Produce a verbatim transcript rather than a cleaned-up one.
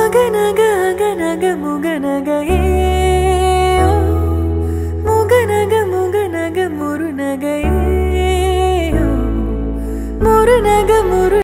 Aganaga aganaga muganaga.